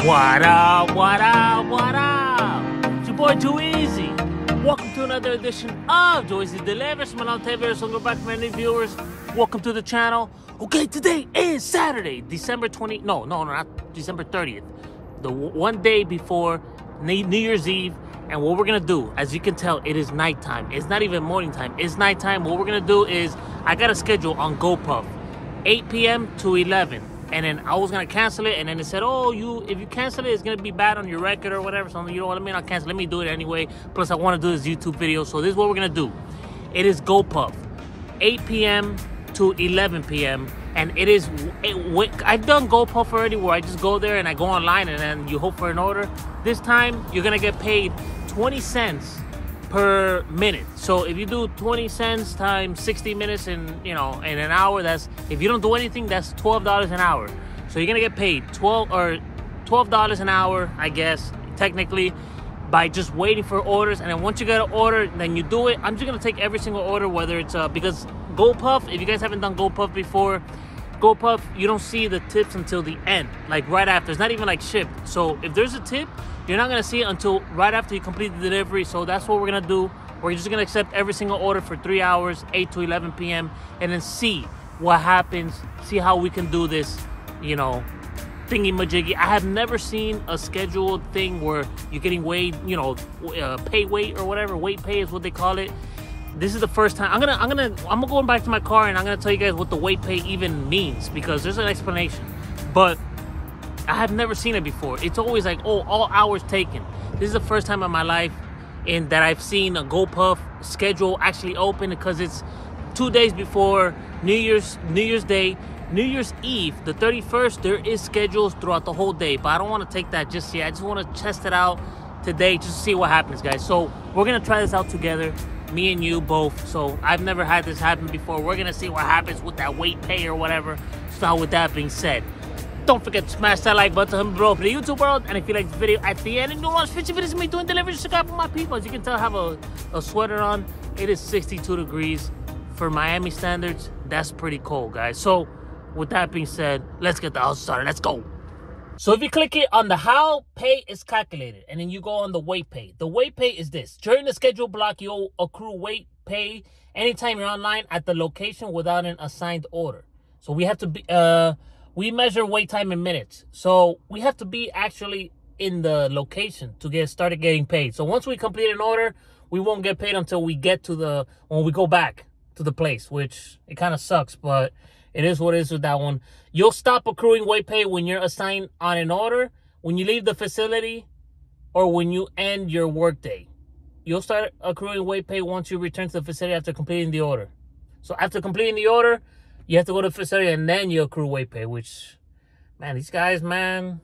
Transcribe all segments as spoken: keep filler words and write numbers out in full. What up, what up, what up? It's your boy Jo_Ezzy. Welcome to another edition of Jo_Ezzy Delivers. My name is Taver, welcome back, many viewers. Welcome to the channel. Okay, today is Saturday, December twentieth. No, no, not December thirtieth. The one day before New Year's Eve. And what we're gonna do, as you can tell, it is nighttime. It's not even morning time, it's nighttime. What we're gonna do is, I got a schedule on GoPuff, eight p m to eleven. And then I was gonna cancel it, and then it said, oh, you if you cancel it, it's gonna be bad on your record or whatever. So I'm like, you know what I mean? I'll cancel it. Let me do it anyway. Plus, I wanna do this YouTube video. So this is what we're gonna do. It is GoPuff, eight p m to eleven p m And it is, it, I've done GoPuff already where I just go there and I go online and then you hope for an order. This time, you're gonna get paid twenty cents per minute. So if you do twenty cents times sixty minutes in, you know, in an hour, that's, if you don't do anything, that's twelve dollars an hour. So you're gonna get paid twelve or twelve dollars an hour, I guess, technically, by just waiting for orders. And then once you get an order, then you do it. I'm just gonna take every single order, whether it's uh, because GoPuff, if you guys haven't done GoPuff before, GoPuff, you don't see the tips until the end, like right after. It's not even like shipped. So if there's a tip, you're not gonna see it until right after you complete the delivery. So that's what we're gonna do. We're just gonna accept every single order for three hours, eight to eleven p m and then see what happens. See how we can do this, you know, thingy majiggy. I have never seen a scheduled thing where you're getting weighed, you know, uh, pay weight or whatever. Weight pay is what they call it. This is the first time. I'm gonna, I'm gonna, I'm gonna go back to my car and I'm gonna tell you guys what the weight pay even means, because there's an explanation. But I have never seen it before. It's always like, oh, all hours taken. This is the first time in my life in that I've seen a GoPuff schedule actually open, because it's two days before New Year's, New Year's Day, New Year's Eve, the thirty-first. There is schedules throughout the whole day, but I don't want to take that just yet. I just want to test it out today just to see what happens, guys. So we're gonna try this out together, me and you both. So I've never had this happen before. We're gonna see what happens with that weight pay or whatever. So with that being said, don't forget to smash that like button below for the YouTube world. And if you like this video at the end and you watch fifty videos of me doing deliveries, check out for my people. As you can tell, I have a, a sweater on. It is sixty-two degrees for Miami standards. That's pretty cold, guys. So with that being said, let's get the house started. Let's go. So if you click it on the how pay is calculated, and then you go on the weight pay. The weight pay is this. During the schedule block, you'll accrue weight pay anytime you're online at the location without an assigned order. So we have to be... uh. We measure wait time in minutes. So we have to be actually in the location to get started getting paid. So once we complete an order, we won't get paid until we get to the, when we go back to the place, which it kind of sucks, but it is what it is with that one. You'll stop accruing wait pay when you're assigned on an order, when you leave the facility, or when you end your workday. You'll start accruing wait pay once you return to the facility after completing the order. So after completing the order, you have to go to the facility and then you accrue weight pay, which, man, these guys, man,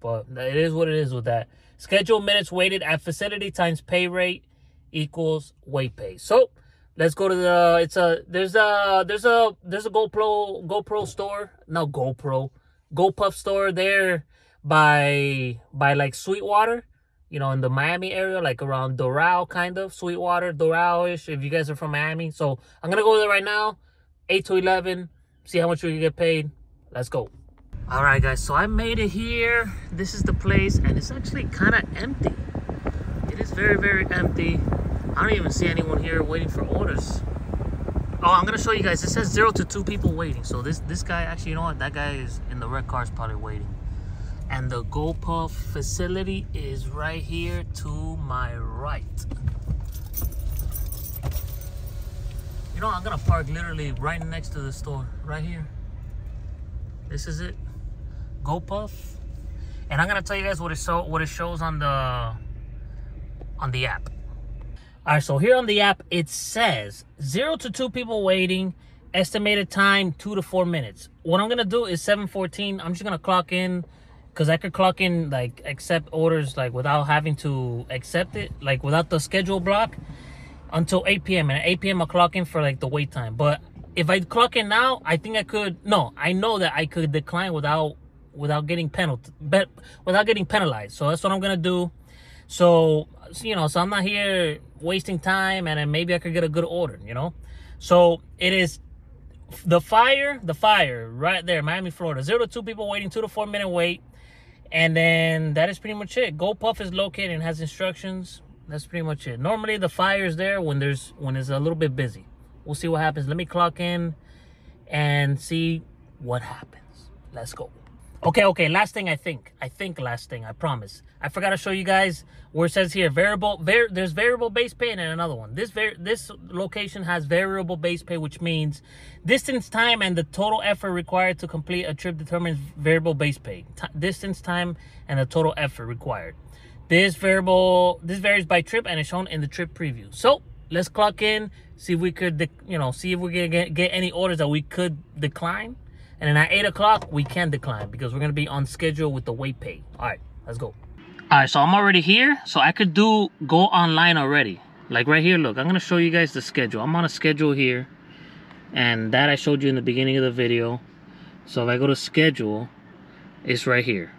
but it is what it is with that. Schedule minutes waited at facility times pay rate equals weight pay. So let's go to the, it's a, there's a, there's a, there's a GoPro, GoPro store, no GoPro, GoPuff store there by, by like Sweetwater, you know, in the Miami area, like around Doral, kind of, Sweetwater, Doral-ish, if you guys are from Miami. So I'm going to go there right now. eight to eleven, see how much we can get paid. Let's go. All right, guys, so I made it here. This is the place, and it's actually kind of empty. It is very, very empty. I don't even see anyone here waiting for orders. Oh, I'm gonna show you guys. It says zero to two people waiting. So this this guy, actually, you know what? That guy is in the red car, is probably waiting. And the GoPuff facility is right here to my right. No, I'm gonna park literally right next to the store, right here. This is it, GoPuff, and I'm gonna tell you guys what it so what it shows on the on the app. All right, so here on the app it says zero to two people waiting, estimated time two to four minutes. What I'm gonna do is seven fourteen. I'm just gonna clock in, because I could clock in like accept orders like without having to accept it, like without the schedule block, until eight p m And at eight p m I clock in for like the wait time. But if I clock in now, I think I could, no, I know that I could decline without without getting penalized, without getting penalized. So that's what I'm gonna do. So, you know, so I'm not here wasting time, and then maybe I could get a good order, you know? So it is the fire, the fire right there, Miami, Florida. Zero to two people waiting, two to four minute wait. And then that is pretty much it. GoPuff is located and has instructions. That's pretty much it. Normally the fire is there when there's when it's a little bit busy. We'll see what happens. Let me clock in and see what happens. Let's go. Okay, okay, last thing I think. I think last thing, I promise. I forgot to show you guys where it says here, variable, var there's variable base pay and another one. This var this location has variable base pay, which means distance, time, and the total effort required to complete a trip determines variable base pay. T distance, time, and the total effort required. This variable, this varies by trip and is shown in the trip preview. So let's clock in, see if we could, you know, see if we can get, get any orders that we could decline. And then at eight o'clock, we can decline because we're going to be on schedule with the wait pay. All right, let's go. All right, so I'm already here. So I could do go online already. Like right here, look, I'm going to show you guys the schedule. I'm on a schedule here. And that I showed you in the beginning of the video. So if I go to schedule, it's right here.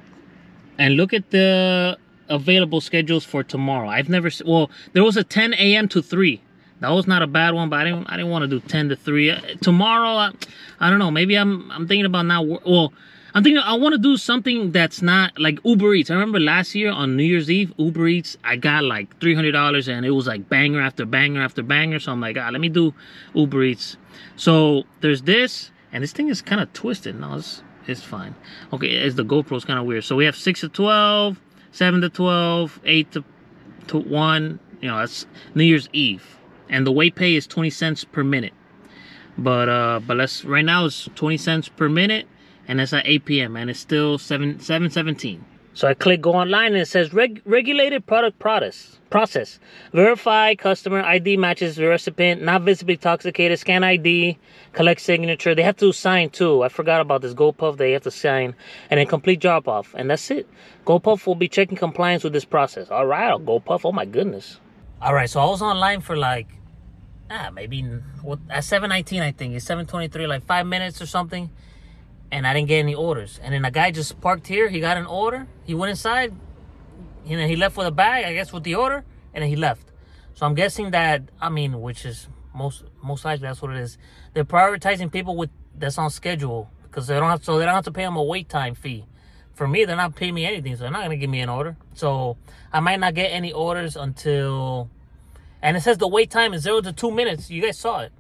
And look at the available schedules for tomorrow. I've never, well, there was a ten a m to three. That was not a bad one, but I didn't. I didn't want to do ten to three uh, tomorrow. I, I don't know. Maybe I'm. I'm thinking about not. Well, I'm thinking I want to do something that's not like Uber Eats. I remember last year on New Year's Eve, Uber Eats. I got like three hundred dollars, and it was like banger after banger after banger. So I'm like, ah, let me do Uber Eats. So there's this, and this thing is kind of twisted. No, it's it's fine. Okay, it's the GoPro's kind of weird. So we have six to twelve, seven to twelve, eight to one. You know, that's New Year's Eve. And the wait pay is twenty cents per minute. But uh, but let's right now it's twenty cents per minute, and that's at eight p m and it's still seven seventeen. So I click go online and it says Reg regulated product process. Process. Verify customer I D matches the recipient, not visibly intoxicated, scan I D, collect signature. They have to sign too. I forgot about this GoPuff. They have to sign and then complete drop off. And that's it. GoPuff will be checking compliance with this process. All right, I'll GoPuff. Oh my goodness. All right, so I was online for like, ah, maybe what, at seven nineteen, I think. It's seven twenty-three, like five minutes or something. And I didn't get any orders. And then a guy just parked here. He got an order. He went inside. You know, he left with a bag, I guess, with the order. And then he left. So I'm guessing that, I mean, which is most most likely that's what it is. They're prioritizing people with that's on schedule because they don't have, so they don't have to pay them a wait time fee. For me, they're not paying me anything, so they're not going to give me an order. So I might not get any orders until... And it says the wait time is zero to two minutes. You guys saw it.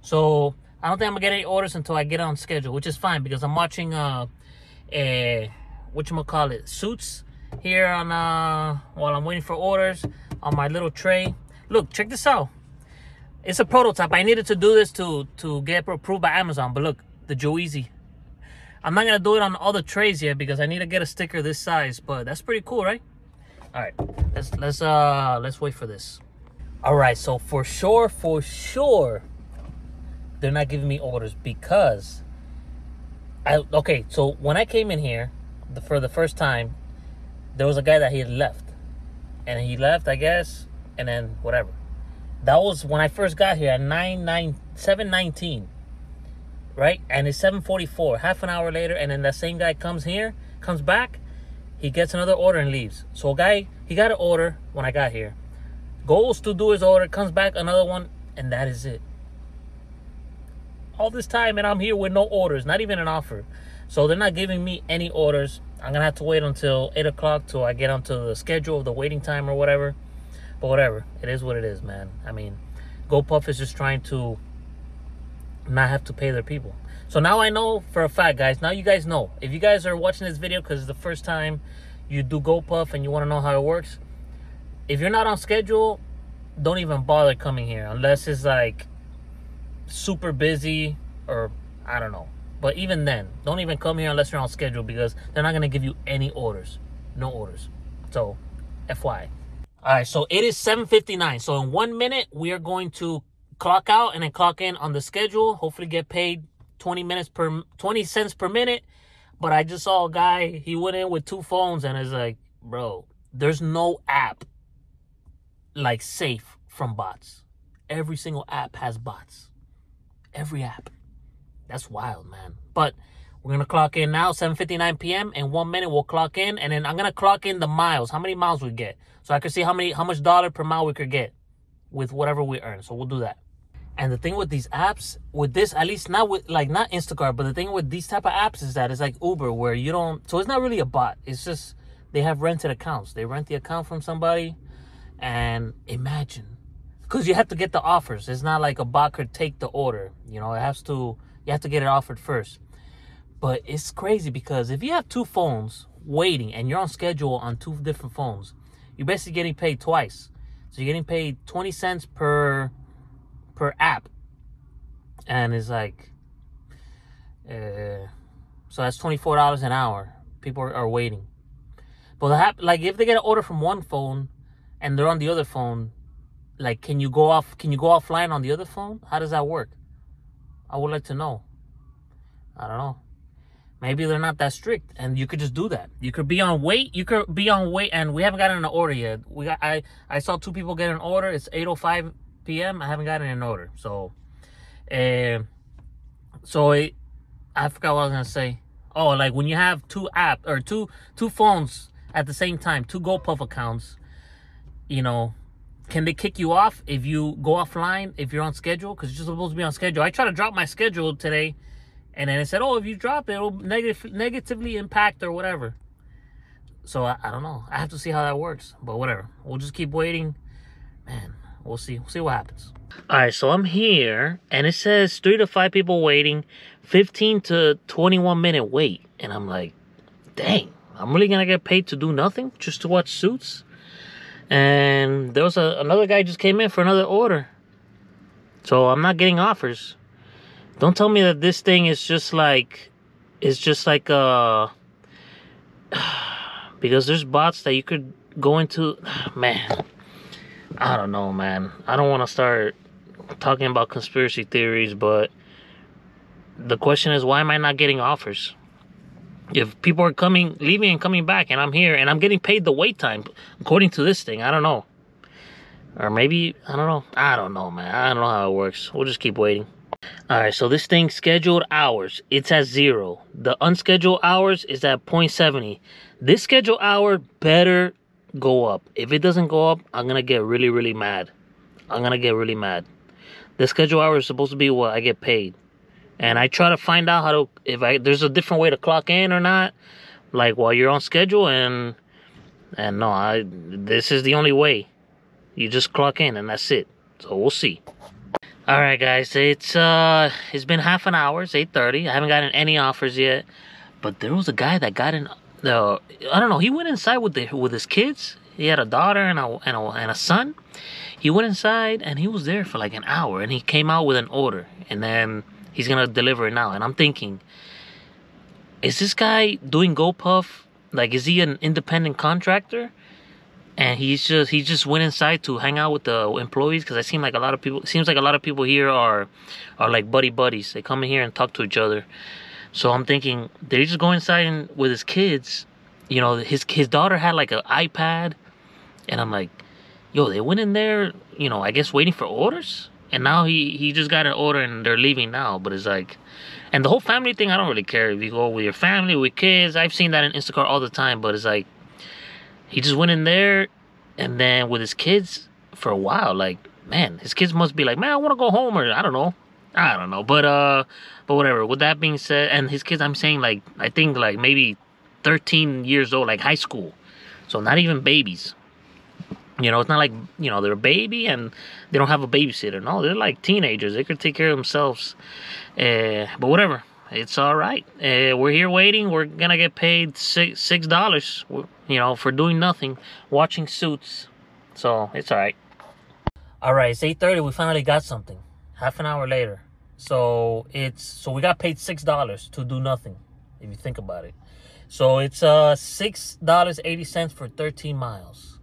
So I don't think I'm going to get any orders until I get on schedule, which is fine because I'm watching, uh, a, whatchamacallit, Suits here on uh, while I'm waiting for orders on my little tray. Look, check this out. It's a prototype. I needed to do this to, to get approved by Amazon. But look, the Jo_Ezzy. I'm not going to do it on all the trays yet because I need to get a sticker this size, but that's pretty cool, right? All right, let's, let's, uh, let's wait for this. All right, so for sure, for sure, they're not giving me orders because I, okay, so when I came in here the, for the first time, there was a guy that he had left and he left, I guess, and then whatever. That was when I first got here at nine, nine, seven nineteen. Right, and it's seven forty-four, half an hour later, and then that same guy comes here, comes back, he gets another order and leaves. So a guy, he got an order when I got here, goes to do his order, comes back, another one, and that is it. All this time, and I'm here with no orders, not even an offer. So they're not giving me any orders. I'm gonna have to wait until eight o'clock till I get onto the schedule of the waiting time or whatever. But whatever, it is what it is, man. I mean, GoPuff is just trying to not have to pay their people. So now I know for a fact, guys. Now you guys know. If you guys are watching this video because it's the first time you do GoPuff and you want to know how it works, if you're not on schedule, don't even bother coming here unless it's like super busy or I don't know. But even then, don't even come here unless you're on schedule because they're not going to give you any orders. No orders. So F Y I. All right, so it is seven fifty-nine. So in one minute, we are going to clock out and then clock in on the schedule, hopefully get paid twenty minutes per twenty cents per minute. But I just saw a guy, he went in with two phones and it's like, bro, there's no app like safe from bots. Every single app has bots. Every app. That's wild, man. But we're gonna clock in now, seven fifty-nine p m in one minute we'll clock in, and then I'm gonna clock in the miles, how many miles we get, so I can see how many how much dollar per mile we could get with whatever we earn. So we'll do that. And the thing with these apps, with this, at least not with, like, not Instacart, but the thing with these type of apps is that it's like Uber where you don't, so it's not really a bot. It's just they have rented accounts. They rent the account from somebody, and imagine, because you have to get the offers. It's not like a bot could take the order. You know, it has to, you have to get it offered first. But it's crazy because if you have two phones waiting and you're on schedule on two different phones, you're basically getting paid twice. So you're getting paid twenty cents per per app. And it's like, uh, so that's twenty-four dollars an hour. People are, are waiting. But the app, like if they get an order from one phone and they're on the other phone, like can you go off? Can you go offline on the other phone? How does that work? I would like to know. I don't know. Maybe they're not that strict, and you could just do that. You could be on wait. You could be on wait, and we haven't gotten an order yet. We got, I I saw two people get an order. It's eight oh five p m I haven't gotten an order. So, uh, so it, I forgot what I was gonna say. Oh, like when you have two app or two two phones at the same time, two GoPuff accounts. You know, can they kick you off if you go offline if you're on schedule? Because you're supposed to be on schedule. I tried to drop my schedule today. And then it said, oh, if you drop it, it'll negative, negatively impact or whatever. So, I, I don't know. I have to see how that works. But whatever. We'll just keep waiting. Man, we'll see. We'll see what happens. All right, so I'm here. And it says three to five people waiting. fifteen to twenty-one minute wait. And I'm like, dang. I'm really going to get paid to do nothing? Just to watch Suits? And there was a, another guy just came in for another order. So, I'm not getting offers. Don't tell me that this thing is just like, it's just like, uh, because there's bots that you could go into, man, I don't know, man. I don't want to start talking about conspiracy theories, but the question is, why am I not getting offers? If people are coming, leaving and coming back, and I'm here, and I'm getting paid the wait time, according to this thing, I don't know. Or maybe, I don't know. I don't know, man. I don't know how it works. We'll just keep waiting. Alright, so this thing scheduled hours, it's at zero. The unscheduled hours is at zero point seven zero. This scheduled hour better go up. If it doesn't go up, I'm gonna get really, really mad. I'm gonna get really mad. The scheduled hour is supposed to be what I get paid. And I try to find out how to, if I there's a different way to clock in or not. Like while you're on schedule, and and no, I this is the only way. You just clock in and that's it. So we'll see. All right, guys, it's uh, it's been half an hour. It's eight thirty. I haven't gotten any offers yet, but there was a guy that got in. Uh, I don't know. He went inside with the with his kids. He had a daughter and a, and a and a son. He went inside and he was there for like an hour, and he came out with an order, and then he's gonna deliver it now. And I'm thinking, is this guy doing GoPuff? Like, is he an independent contractor? And he's just he just went inside to hang out with the employees, because I seem like a lot of people seems like a lot of people here are are like buddy buddies. They come in here and talk to each other. So I'm thinking, did he just go inside and with his kids? You know, his his daughter had like an iPad, and I'm like, yo, they went in there, you know, I guess waiting for orders, and now he he just got an order and they're leaving now. But it's like, and the whole family thing, I don't really care if you go with your family, with kids. I've seen that in Instacart all the time, but it's like, he just went in there and then with his kids for a while. Like, man, his kids must be like, man, I want to go home, or I don't know. I don't know. But uh, but whatever. With that being said, and his kids, I'm saying like, I think like maybe thirteen years old, like high school. So not even babies. You know, it's not like, you know, they're a baby and they don't have a babysitter. No, they're like teenagers. They could take care of themselves. Uh, but whatever. It's all right. Uh, we're here waiting. We're going to get paid six, $6, you know, for doing nothing, watching Suits. So it's all right. All right. It's eight thirty. We finally got something half an hour later. So it's so we got paid six dollars to do nothing, if you think about it. So it's uh, six dollars and eighty cents for thirteen miles.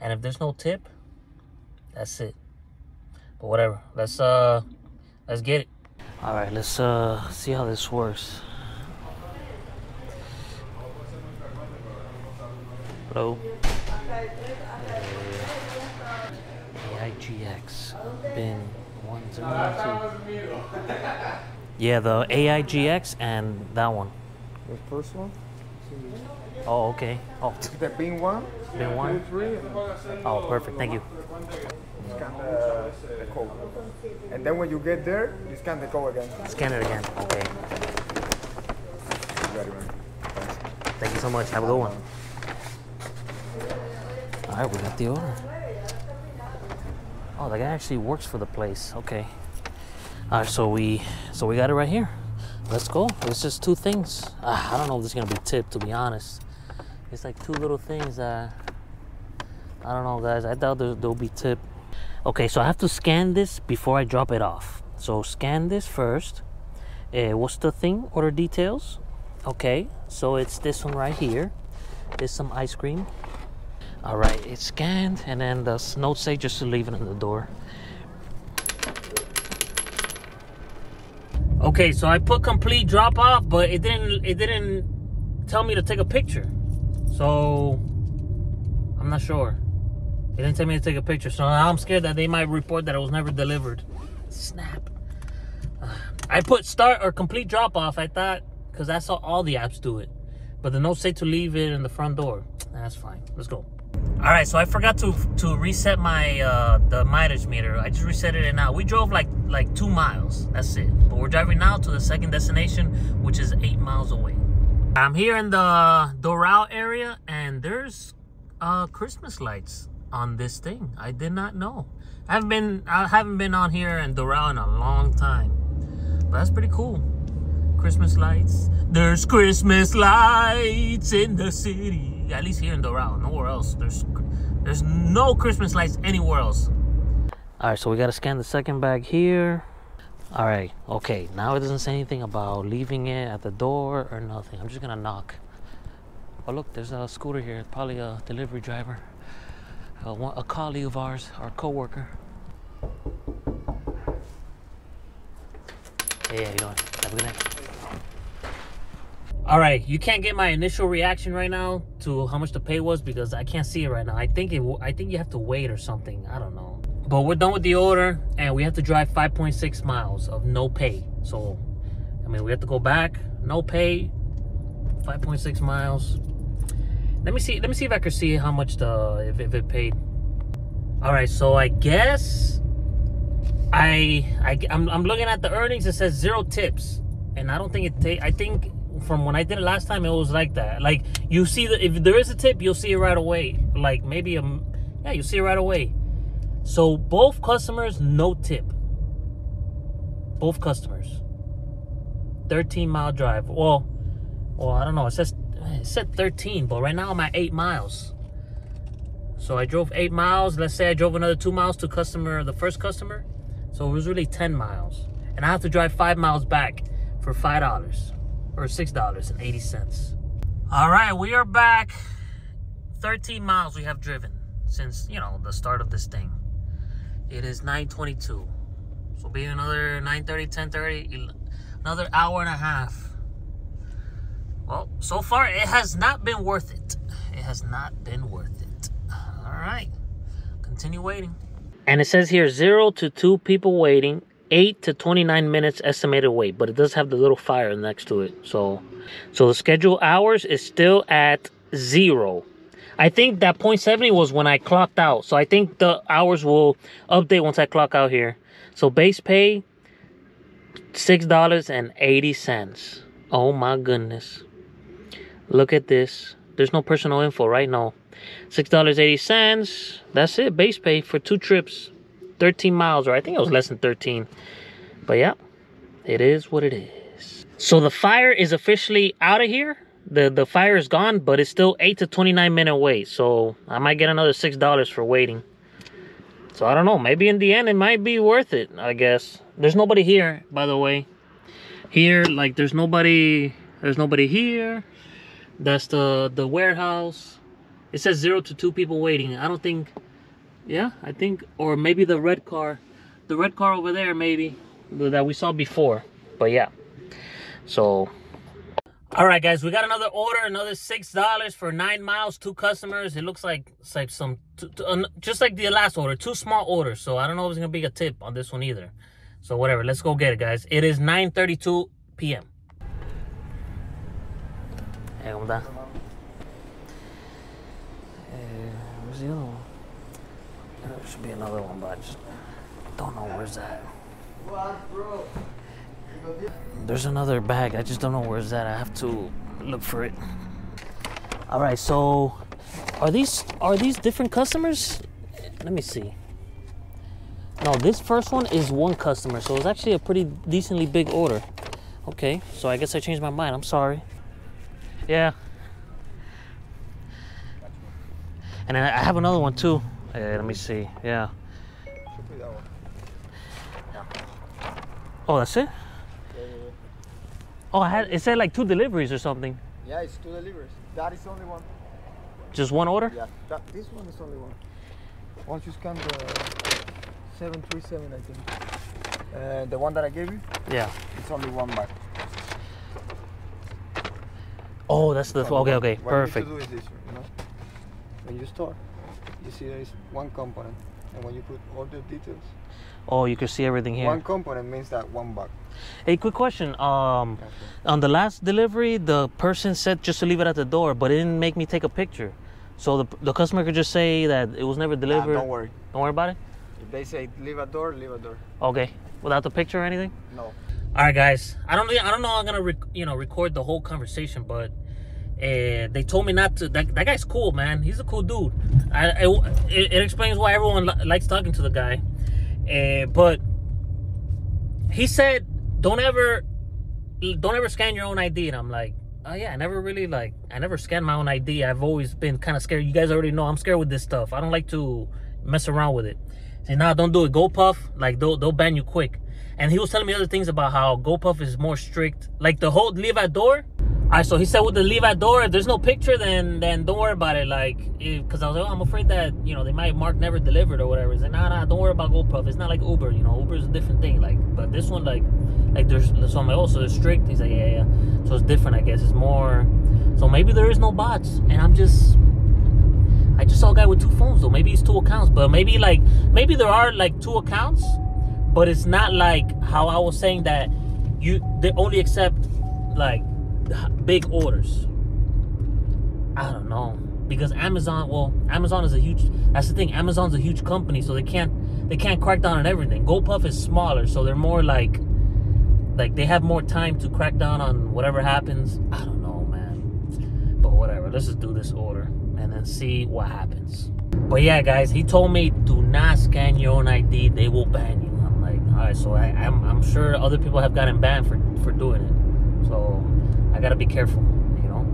And if there's no tip, that's it. But whatever. Let's, uh, let's get it. All right, let's uh, see how this works. Hello. A I G X, bin one zero two. Yeah, the A I G X and that one. The first one? Oh, okay. Oh. Is that bin one? Bin one? Oh, perfect, thank you. Scan the, the code. And then when you get there, you scan the code again. Scan it again, okay. Very well. Thank you so much. Have a good one. All right, we got the order. Oh, the guy actually works for the place. Okay. All right, so we so we got it right here. Let's go. It's just two things. Uh, I don't know if this is gonna be tipped, to be honest. It's like two little things that I don't know, guys. I doubt they'll, they'll be tipped. Okay, so I have to scan this before I drop it off. So scan this first. Uh, what's the thing? Order details. Okay, so it's this one right here. There's some ice cream. All right, it's scanned, and then the notes say just to leave it in the door. Okay, so I put complete drop off, but it didn't. It didn't tell me to take a picture. So I'm not sure. They didn't tell me to take a picture, so now I'm scared that they might report that it was never delivered. Snap. Uh, I put start or complete drop off, I thought, because I saw all the apps do it. But the notes say to leave it in the front door. That's fine. Let's go. All right, so I forgot to to reset my uh, the mileage meter. I just reset it, and now we drove like like two miles. That's it. But we're driving now to the second destination, which is eight miles away. I'm here in the Doral area, and there's uh, Christmas lights on this thing. I did not know. I've been I haven't been on here in Doral in a long time, but that's pretty cool. Christmas lights. There's Christmas lights in the city. At least here in Doral. Nowhere else. There's there's no Christmas lights anywhere else. All right, so we gotta scan the second bag here. All right. Okay. Now it doesn't say anything about leaving it at the door or nothing. I'm just gonna knock. Oh look, there's a scooter here. Probably a delivery driver. A, a colleague of ours, our co-worker. Hey, how you doing? Have a good night. All right, you can't get my initial reaction right now to how much the pay was because I can't see it right now. I think it. I think you have to wait or something. I don't know. But we're done with the order, and we have to drive five point six miles of no pay. So, I mean, we have to go back, no pay, five point six miles. Let me see. Let me see if I could see how much the if, if it paid. All right, so I guess I I I'm, I'm looking at the earnings. It says zero tips, and I don't think it. Ta I think from when I did it last time, it was like that. Like you see, the, if there is a tip, you'll see it right away. Like maybe a yeah, you see it right away. So both customers no tip. Both customers. thirteen mile drive. Well, well I don't know. It says. It said thirteen, but right now I'm at eight miles. So I drove eight miles. Let's say I drove another two miles to customer, the first customer. So it was really ten miles. And I have to drive five miles back for five dollars or six dollars and eighty cents. All right, we are back. thirteen miles we have driven since, you know, the start of this thing. It is nine twenty-two. So it'll be another nine thirty, ten thirty, another hour and a half. Well, so far, it has not been worth it. It has not been worth it. All right. Continue waiting. And it says here, zero to two people waiting, eight to twenty-nine minutes estimated wait. But it does have the little fire next to it. So, so the scheduled hours is still at zero. I think that point seventy was when I clocked out. So I think the hours will update once I clock out here. So base pay, six dollars and eighty cents. Oh, my goodness. Look at this. There's no personal info, right? No. six dollars and eighty cents. That's it. Base pay for two trips. thirteen miles, or I think it was less than thirteen. But yeah, it is what it is. So the fire is officially out of here. The the fire is gone, but it's still eight to twenty-nine minute wait. So I might get another six dollars for waiting. So I don't know. Maybe in the end, it might be worth it, I guess. There's nobody here, by the way. Here, like, there's nobody... There's nobody here. That's the the warehouse. It says zero to two people waiting. I don't think, yeah, I think, or maybe the red car, the red car over there, maybe that we saw before. But yeah, so all right, guys, we got another order, another six dollars for nine miles, two customers. It looks like it's like some just like the last order, two small orders. So I don't know if it's gonna be a tip on this one either. So whatever, let's go get it, guys. It is nine thirty-two p m Hey, ¿cómo está? Hey, where's the other one? There should be another one, but I just don't know where's that. There's another bag. I just don't know where's that. I have to look for it. All right, so are these are these different customers? Let me see. No, this first one is one customer, so it's actually a pretty decently big order. Okay, so I guess I changed my mind. I'm sorry. Yeah. And then I have another one too. Hey, let me see. Yeah. Oh, that's it? Yeah, yeah, yeah. Oh, I had, it said like two deliveries or something. Yeah, it's two deliveries. That is only one. Just one order? Yeah, that, this one is only one. Once you scan the seven three seven, I think. Uh, the one that I gave you? Yeah. It's only one bag. Oh, that's the, okay, okay, what perfect. What you need to do is this, you know? When you store, you see there is one component. And when you put all the details, oh, you can see everything here. One component means that one bag. Hey, quick question. Um, okay. On the last delivery, the person said just to leave it at the door, but it didn't make me take a picture. So the, the customer could just say that it was never delivered. Nah, don't worry. Don't worry about it? If they say leave a door, leave a door. Okay. Without the picture or anything? No. All right, guys. I don't, I don't know how I'm going to you know, record the whole conversation, but... Uh, they told me not to. That, that guy's cool, man. He's a cool dude. I, it, it explains why everyone li likes talking to the guy. Uh, but he said, "Don't ever, don't ever scan your own I D." And I'm like, "Oh yeah, I never really like, I never scanned my own I D. I've always been kind of scared. You guys already know I'm scared with this stuff. I don't like to mess around with it." Say, "Nah, don't do it. GoPuff, like they'll they'll ban you quick." And he was telling me other things about how GoPuff is more strict, like the whole leave at door. Alright, so he said with the leave at door, if there's no picture, then then don't worry about it. Like, because I was like, oh, I'm afraid that, you know, they might mark never delivered or whatever. He said, nah, nah, don't worry about GoPuff. It's not like Uber, you know, Uber is a different thing. Like, but this one, like, like there's, so I'm like, oh, so they're strict. He's like, yeah, yeah. So it's different, I guess. It's more, so maybe there is no bots. And I'm just, I just saw a guy with two phones, though. Maybe he's two accounts, but maybe, like, maybe there are, like, two accounts, but it's not like how I was saying that you, they only accept, like, big orders. I don't know, because Amazon, well, Amazon is a huge, that's the thing, Amazon's a huge company, so they can't they can't crack down on everything. GoPuff is smaller, so they're more like like they have more time to crack down on whatever happens. I don't know, man, but whatever, let's just do this order and then see what happens. But yeah, guys, he told me do not scan your own I D, they will ban you. I'm like, all right, so I, I'm, I'm sure other people have gotten banned for, for doing it, so I gotta be careful, you know.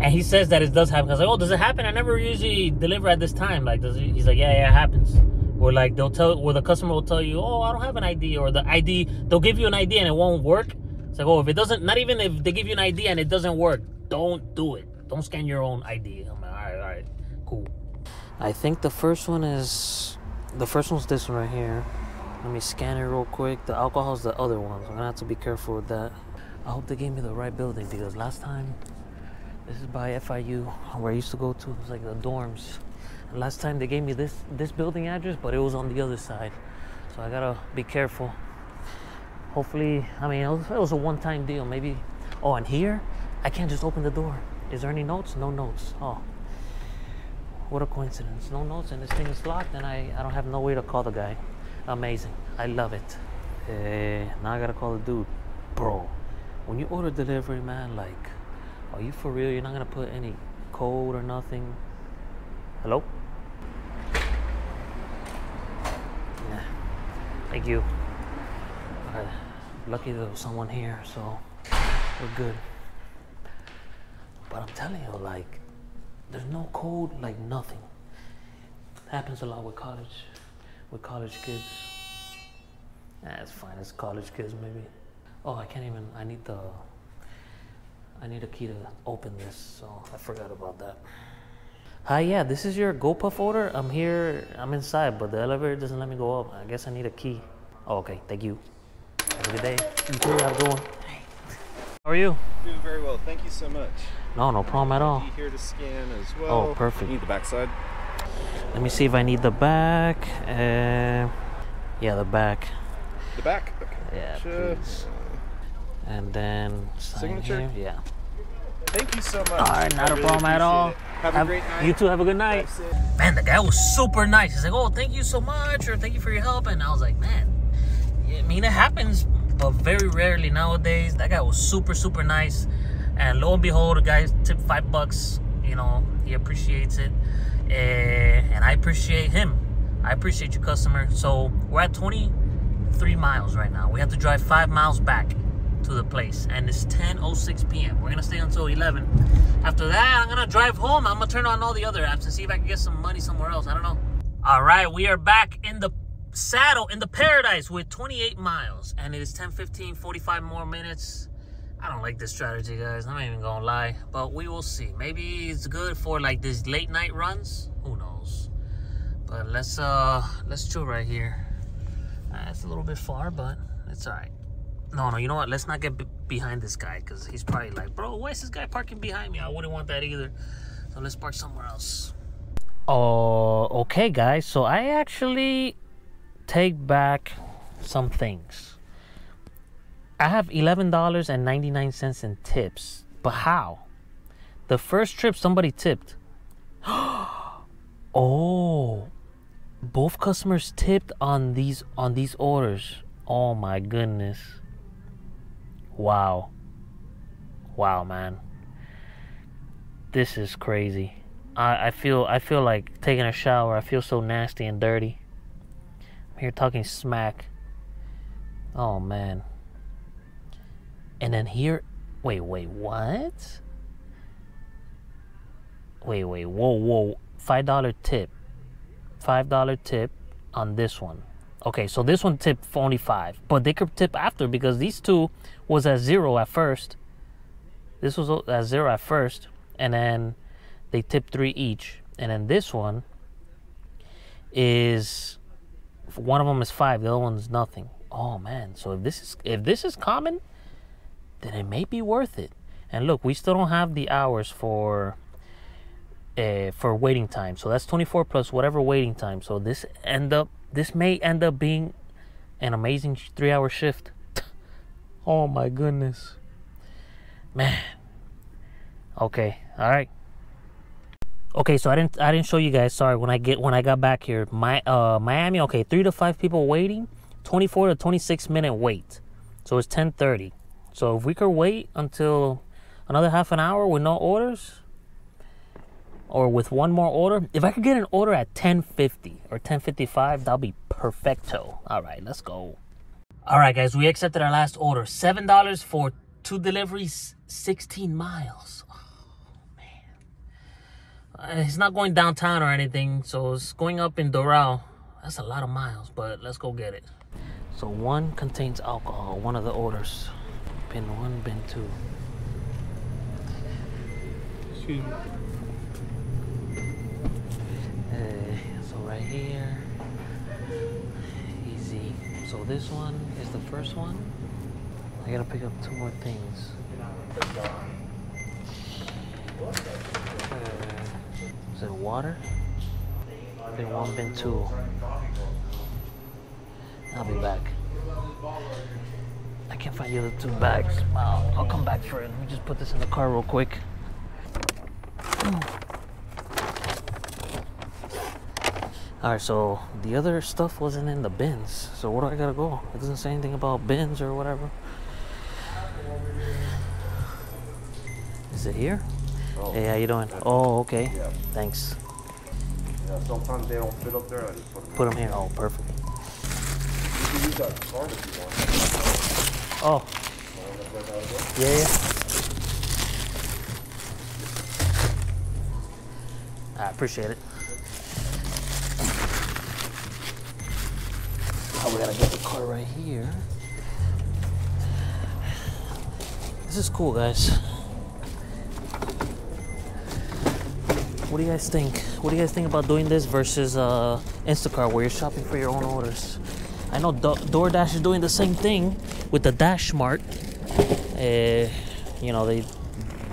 And he says that it does happen. I was like, oh, does it happen? I never usually deliver at this time. Like, does it? He's like, yeah, yeah, it happens. Or like they'll tell, or the customer will tell you, oh, I don't have an I D, or the I D, they'll give you an I D and it won't work. It's like, oh, if it doesn't, not even if they give you an I D and it doesn't work, don't do it. Don't scan your own I D. I'm like, all right, all right, cool. I think the first one is, the first one's this one right here. Let me scan it real quick. The alcohol's the other one, so I'm gonna have to be careful with that. I hope they gave me the right building, because last time, this is by F I U, where I used to go to. It was like the dorms. And last time they gave me this this building address, but it was on the other side. So I gotta be careful. Hopefully, I mean, it was, it was a one-time deal, maybe. Oh, and here, I can't just open the door. Is there any notes? No notes. Oh, what a coincidence. No notes, and this thing is locked, and I, I don't have no way to call the guy. Amazing. I love it. Hey, now I gotta call the dude. Bro. When you order delivery, man, like, are you for real? You're not gonna put any code or nothing? Hello? Yeah. Thank you. All right. Lucky there was someone here, so we're good. But I'm telling you, like, there's no code, like nothing. It happens a lot with college, with college kids. Nah, it's fine, it's college kids maybe. Oh, I can't even, I need the, I need a key to open this, so I forgot about that. Hi, yeah, this is your GoPuff order. I'm here, I'm inside, but the elevator doesn't let me go up. I guess I need a key. Oh, okay, thank you. Have a good day. You too, have a good one. How are you? Doing very well, thank you so much. No, no problem at all. Here to scan as well. Oh, perfect. You need the back side. Let me see if I need the back. Uh, yeah, the back. The back? Okay. Yeah, please. And then signature. Here. Yeah. Thank you so much. All right, not I a really problem at all. Have, have a great night. You too. Have a good night. Man, the guy was super nice. He's like, "Oh, thank you so much," or "Thank you for your help." And I was like, "Man, I mean, it happens, but very rarely nowadays." That guy was super, super nice. And lo and behold, the guy tipped five bucks. you know, he appreciates it, uh, and I appreciate him. I appreciate you, customer. So we're at twenty-three miles right now. We have to drive five miles back to the place, and it's ten oh six p m We're gonna stay until eleven. After that, I'm gonna drive home. I'm gonna turn on all the other apps and see if I can get some money somewhere else. I don't know. All right, we are back in the saddle, in the paradise, with twenty-eight miles, and it is ten fifteen, forty-five more minutes. I don't like this strategy, guys. I'm not even gonna lie, but we will see. Maybe it's good for like these late night runs, who knows. But let's uh let's chill right here. That's uh, a little bit far, but it's all right. No, no, you know what? Let's not get b behind this guy, because he's probably like, bro, why is this guy parking behind me? I wouldn't want that either. So let's park somewhere else. Oh, uh, okay, guys. So I actually take back some things. I have eleven dollars and ninety-nine cents in tips, but how? The first trip, somebody tipped. Oh, both customers tipped on these on these orders. Oh my goodness. Wow. Wow, man. This is crazy. I, I feel I feel like taking a shower. I feel so nasty and dirty. I'm here talking smack. Oh man. And then here, wait, wait, what? Wait, wait, whoa, whoa. Five dollar tip. Five dollar tip on this one. Okay, so this one tipped for only five, but they could tip after, because these two was at zero at first. This was at zero at first, and then they tipped three each. And then this one is, one of them is five, the other one's nothing. Oh man, so if this is if this is common, then it may be worth it. And look, we still don't have the hours for uh, for waiting time. So that's twenty-four plus whatever waiting time. So this end up. This may end up being an amazing three-hour shift. Oh, my goodness. Man. Okay. All right. Okay, so I didn't I didn't show you guys. Sorry. When I get when I got back here, my uh Miami, okay, three to five people waiting, twenty-four to twenty-six minute wait. So it's ten thirty. So if we could wait until another half an hour with no orders, or with one more order. If I could get an order at ten fifty or ten fifty-five, that'll be perfecto. All right, let's go. All right, guys, we accepted our last order. seven dollars for two deliveries, sixteen miles. Oh, man. It's not going downtown or anything, so it's going up in Doral. That's a lot of miles, but let's go get it. So one contains alcohol, one of the orders. Bin one, bin two. Shoot. Right here, easy. So this one is the first one. I gotta pick up two more things. Uh, is it water? Bin one, bin two. I'll be back. I can't find the other two bags. Wow, I'll come back for it. Let me just put this in the car real quick. Alright, so the other stuff wasn't in the bins, so where do I gotta go? It doesn't say anything about bins or whatever. Is it here? Oh. Hey, how you doing? Oh, okay. Yeah. Thanks. Yeah, sometimes they don't fit up there. I just put them, put them here. Oh, perfect. You can use that card if you want. Oh. Yeah, yeah. I appreciate it. Oh, we gotta get the car right here. This is cool, guys. What do you guys think? What do you guys think about doing this versus uh, Instacart, where you're shopping for your own orders? I know Do DoorDash is doing the same thing with the Dash Mart. Uh, you know, they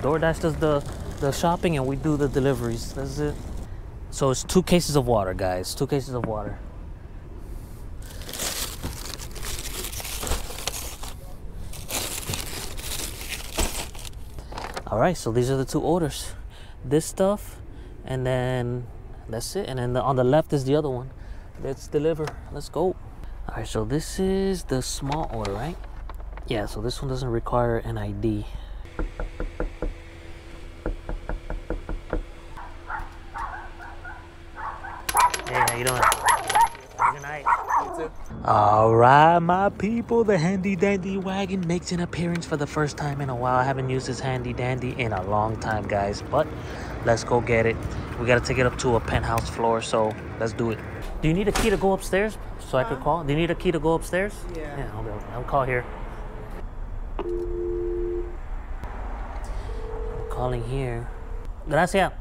DoorDash does the the shopping and we do the deliveries. That's it. So it's two cases of water, guys. Two cases of water. All right, so these are the two orders. This stuff, and then that's it. And then the, on the left is the other one. Let's deliver. Let's go. All right, so this is the small order, right? Yeah, so this one doesn't require an I D. you doing? Good night. You too. All right, my people, the handy dandy wagon makes an appearance for the first time in a while. I haven't used this handy dandy in a long time, guys, but let's go get it. We gotta take it up to a penthouse floor, so let's do it. Do you need a key to go upstairs so I could call? Do you need a key to go upstairs? Yeah. Yeah, I'll, go. I'll call here. I'm calling here. Gracias.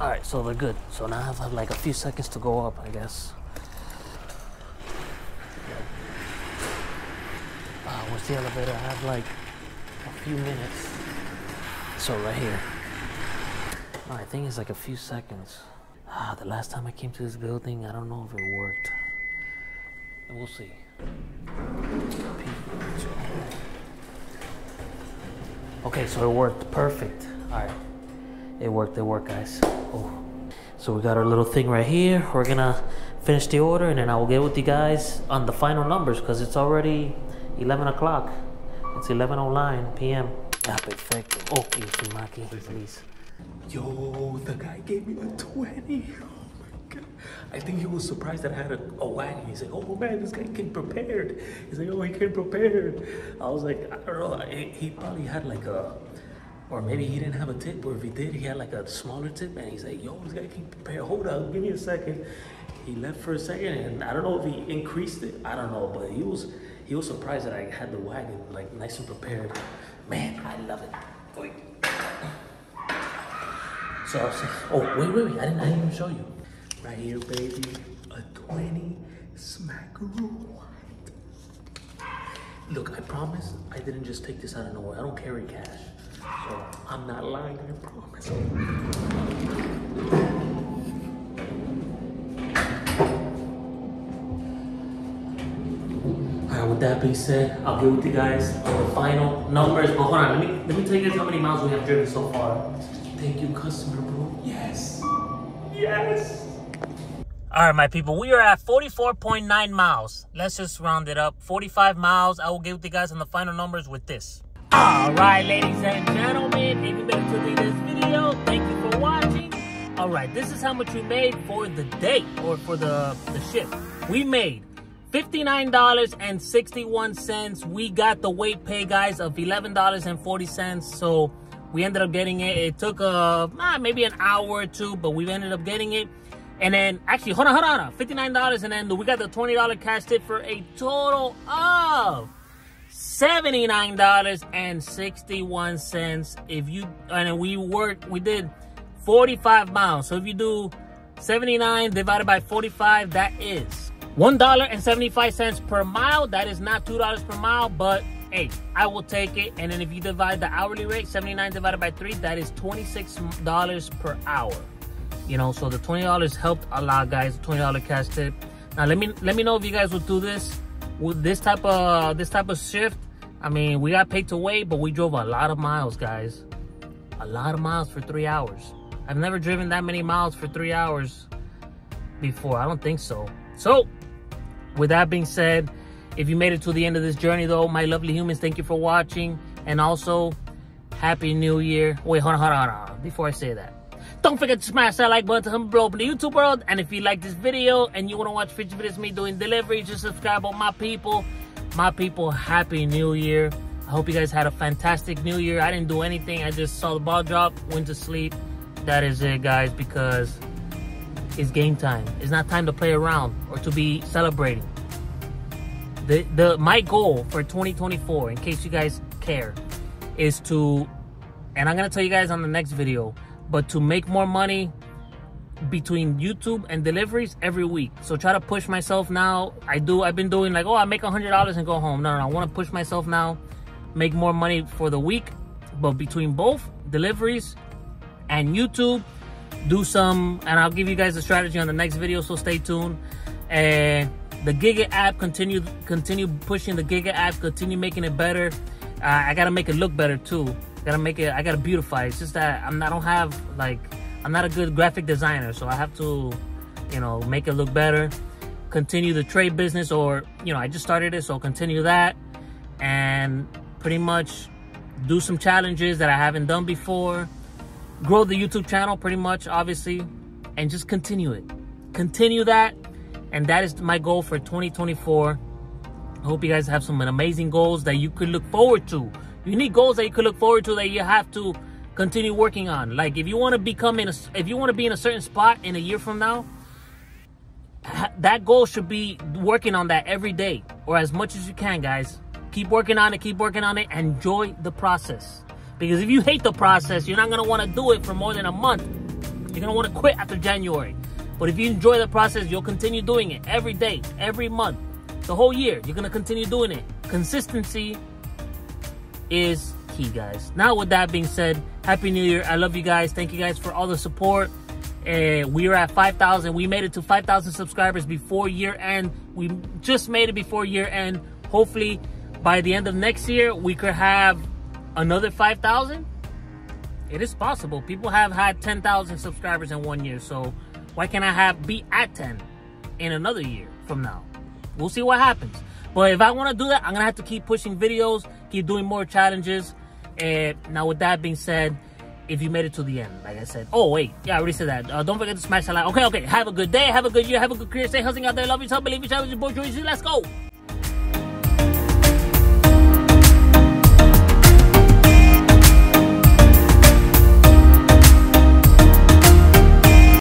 All right, so they're good. So now I have, have like a few seconds to go up, I guess. Uh, where's the elevator? I have like a few minutes. So right here. All right, I think it's like a few seconds. Ah, the last time I came to this building, I don't know if it worked. We'll see. Okay, so it worked. Perfect. All right. It worked, it worked, guys. Oh. So we got our little thing right here. We're gonna finish the order and then I will get with you guys on the final numbers because it's already eleven o'clock. It's eleven oh nine p m Ah, perfecto. Oh, Maki, please. Yo, the guy gave me the twenty. Oh my god. I think he was surprised that I had a, a wagon. He's like, oh man, this guy came prepared. He's like, oh, he came prepared. I was like, I don't know. He, he probably had like a, or maybe he didn't have a tip, or if he did, he had like a smaller tip. And he's like, yo, this guy came prepared. Hold up, give me a second. He left for a second, and I don't know if he increased it. I don't know, but he was he was surprised that I had the wagon like nice and prepared. Man, I love it. Wait. So I was like, oh, wait, wait, wait, I didn't, I didn't even show you. Right here, baby, a twenty smackaroo. What? Look, I promise I didn't just take this out of nowhere. I don't carry cash. So I'm not lying, I promise. All right, with that being said, I'll get with you guys on the final numbers. But hold on, let me, let me tell you guys how many miles we have driven so far. Thank you, customer, bro. Yes. Yes. All right, my people, we are at forty-four point nine miles. Let's just round it up. forty-five miles. I will get with you guys on the final numbers with this. All right, ladies and gentlemen, if you made it to this video, thank you for watching. All right, this is how much we made for the day or for the, the shift. We made fifty-nine dollars and sixty-one cents. We got the wait pay, guys, of eleven dollars and forty cents. So we ended up getting it. It took uh, maybe an hour or two, but we ended up getting it. And then, actually, hold on, hold on, fifty-nine dollars, and then we got the twenty dollar cash tip for a total of seventy-nine dollars and sixty-one cents. If you, and we worked, we did forty-five miles. So if you do seventy-nine divided by forty-five, that is one dollar and seventy-five cents per mile. That is not two dollars per mile, but hey, I will take it. And then if you divide the hourly rate, seventy-nine divided by three, that is twenty-six dollars per hour. You know, so the twenty dollars helped a lot, guys. twenty dollar cash tip. Now let me let me know if you guys will do this with this type of this type of shift. I mean, we got paid to wait, but we drove a lot of miles, guys. A lot of miles for three hours. I've never driven that many miles for three hours before. I don't think so. So, with that being said, if you made it to the end of this journey, though, my lovely humans, thank you for watching. And also, Happy New Year. Wait, hold on, hold on, hold on. Before I say that, don't forget to smash that like button to help me blow up in the YouTube world. And if you like this video and you want to watch future videos of me doing delivery, just subscribe on my people. My people, Happy New Year. I hope you guys had a fantastic New Year. I didn't do anything. I just saw the ball drop, went to sleep. That is it, guys, because it's game time. It's not time to play around or to be celebrating. The, the my goal for twenty twenty-four, in case you guys care, is to, and I'm going to tell you guys on the next video, but to make more money between YouTube and deliveries every week. So try to push myself now. I do, I've been doing like, oh, I make one hundred dollars and go home. No, no, no. I want to push myself now, make more money for the week, but between both deliveries and YouTube, do some, and I'll give you guys a strategy on the next video, so stay tuned. And the Giga app, continue continue pushing the Giga app, continue making it better. Uh, I gotta make it look better too. Gotta make it, I gotta beautify. It's just that I'm not, I don't have, like, I'm not a good graphic designer, so I have to, you know, make it look better. Continue the trade business, or, you know, I just started it, so continue that. And pretty much do some challenges that I haven't done before. Grow the YouTube channel, pretty much, obviously, and just continue it. continue that. And that is my goal for twenty twenty-four. I hope you guys have some amazing goals that you could look forward to. You need goals that you could look forward to, that you have to continue working on. Like if you want to become in a, if you want to be in a certain spot in a year from now, that goal should be working on that every day or as much as you can, guys. Keep working on it, keep working on it, enjoy the process. Because if you hate the process, you're not going to want to do it for more than a month. You're going to want to quit after January. But if you enjoy the process, you'll continue doing it every day, every month, the whole year. You're going to continue doing it. Consistency is key, guys. Now, with that being said, Happy New Year. I love you guys. Thank you guys for all the support. Uh, we are at five thousand. We made it to five thousand subscribers before year end. We just made it before year end. Hopefully, by the end of next year, we could have another five thousand. It is possible. People have had ten thousand subscribers in one year. So why can't I have be at ten in another year from now? We'll see what happens. But if I want to do that, I'm going to have to keep pushing videos, keep doing more challenges. And now, with that being said, if you made it to the end, like I said. Oh, wait. Yeah, I already said that. Uh, don't forget to smash that like. Okay, okay. Have a good day. Have a good year. Have a good career. Stay hustling out there. Love yourself. Believe yourself. It's your boy, Jo_Ezzy. Let's go.